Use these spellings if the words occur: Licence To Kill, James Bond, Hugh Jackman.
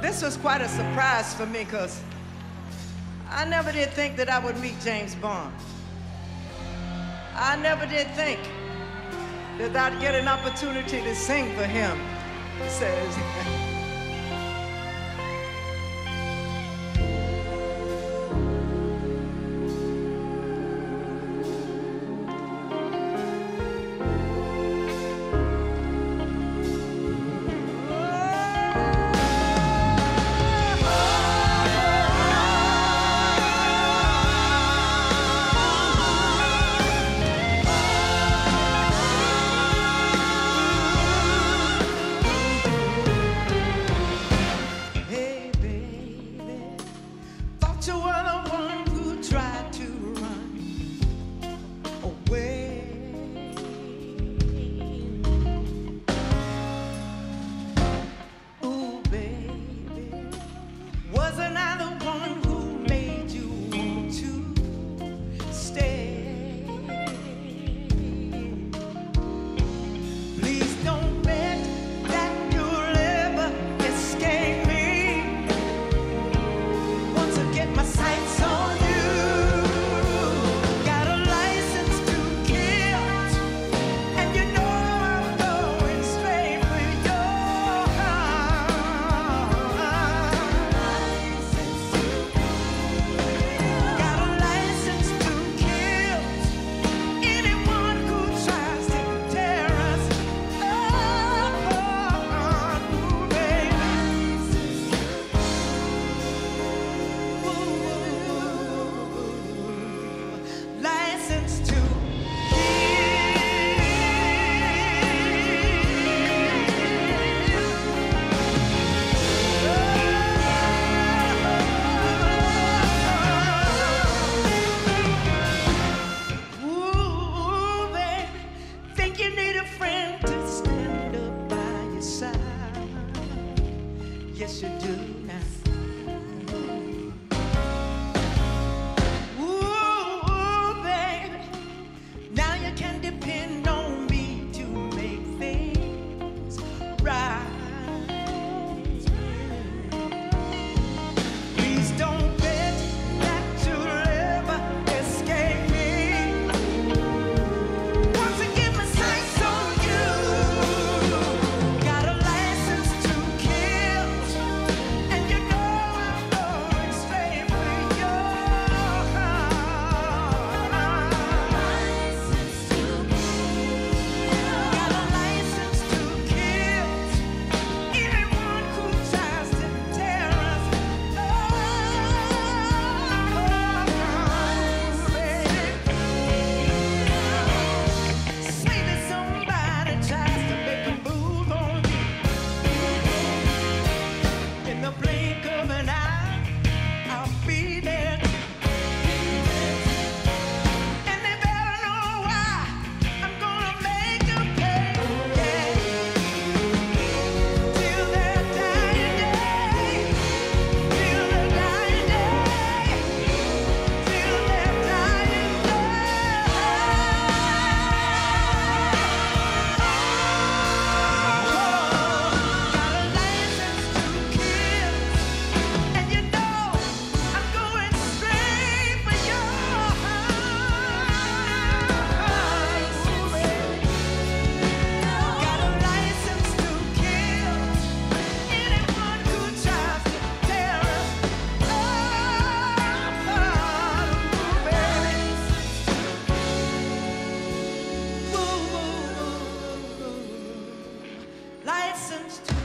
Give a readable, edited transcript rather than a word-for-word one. This was quite a surprise for me, because I never did think that I would meet James Bond. I never did think that I'd get an opportunity to sing for him, says. Yes, you do now. Ooh, baby, now you can depend on me to make things right. Please don't bet that you'll ever escape me. Once I get my sights on you, got a license to kill. License to